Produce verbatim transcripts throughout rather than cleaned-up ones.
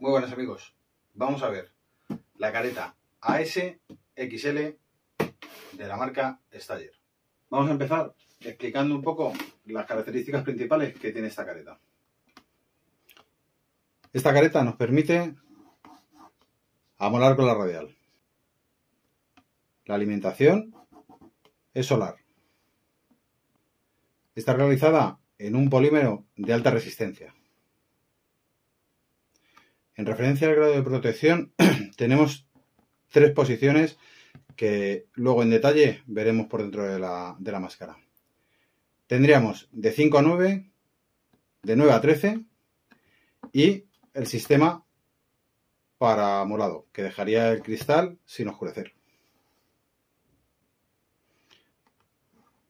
Muy buenas amigos, vamos a ver la careta A S X L de la marca Stayer. Vamos a empezar explicando un poco las características principales que tiene esta careta. Esta careta nos permite amolar con la radial. La alimentación es solar. Está realizada en un polímero de alta resistencia. En referencia al grado de protección, tenemos tres posiciones que luego en detalle veremos por dentro de la, de la máscara. Tendríamos de cinco a nueve, de nueve a trece y el sistema para molado, que dejaría el cristal sin oscurecer.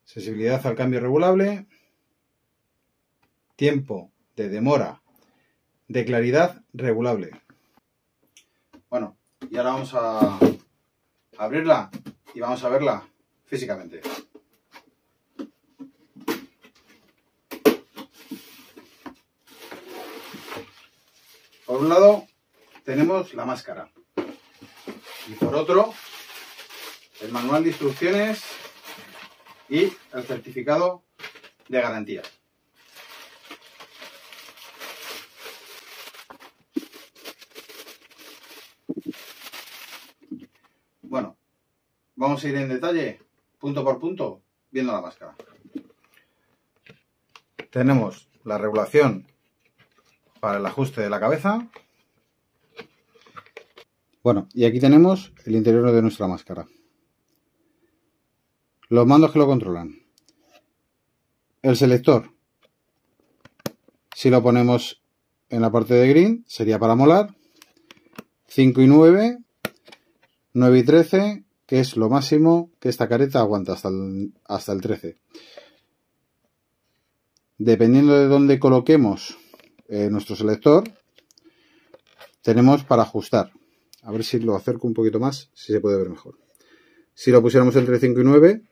Sensibilidad al cambio regulable, tiempo de demora de claridad regulable. Bueno, y ahora vamos a abrirla y vamos a verla físicamente. Por un lado tenemos la máscara y por otro el manual de instrucciones y el certificado de garantía. Bueno, vamos a ir en detalle, punto por punto, viendo la máscara. Tenemos la regulación para el ajuste de la cabeza. Bueno, y aquí tenemos el interior de nuestra máscara. Los mandos que lo controlan. El selector. Si lo ponemos en la parte de green, sería para molar. cinco y nueve... nueve y trece, que es lo máximo que esta careta aguanta hasta el, hasta el trece. Dependiendo de dónde coloquemos eh, nuestro selector, tenemos para ajustar. A ver si lo acerco un poquito más, si se puede ver mejor. Si lo pusiéramos entre cinco y nueve,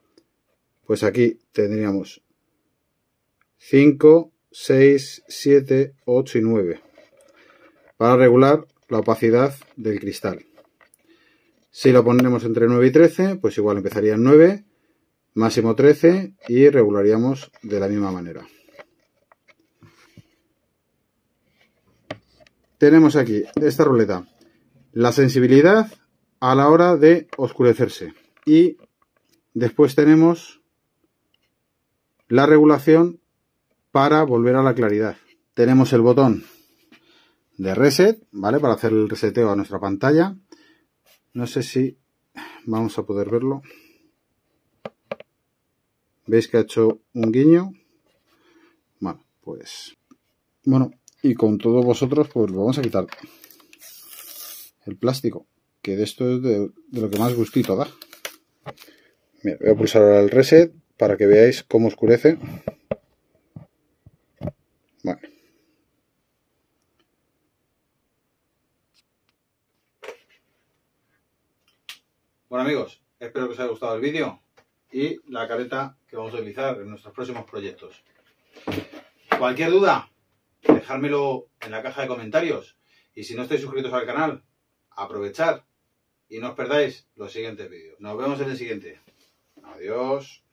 pues aquí tendríamos cinco, seis, siete, ocho y nueve. Para regular la opacidad del cristal. Si lo ponemos entre nueve y trece, pues igual empezaría en nueve, máximo trece y regularíamos de la misma manera. Tenemos aquí esta ruleta, la sensibilidad a la hora de oscurecerse. Y después tenemos la regulación para volver a la claridad. Tenemos el botón de reset, ¿vale? Para hacer el reseteo a nuestra pantalla. No sé si vamos a poder verlo. ¿Veis que ha hecho un guiño? Bueno, pues... Bueno, y con todos vosotros, pues vamos a quitar el plástico. Que de esto es de, de lo que más gustito da. Mira, voy a pulsar ahora el reset para que veáis cómo oscurece. Vale. Bueno amigos, espero que os haya gustado el vídeo y la careta que vamos a utilizar en nuestros próximos proyectos. Cualquier duda, dejármelo en la caja de comentarios. Y si no estáis suscritos al canal, aprovechad y no os perdáis los siguientes vídeos. Nos vemos en el siguiente. Adiós.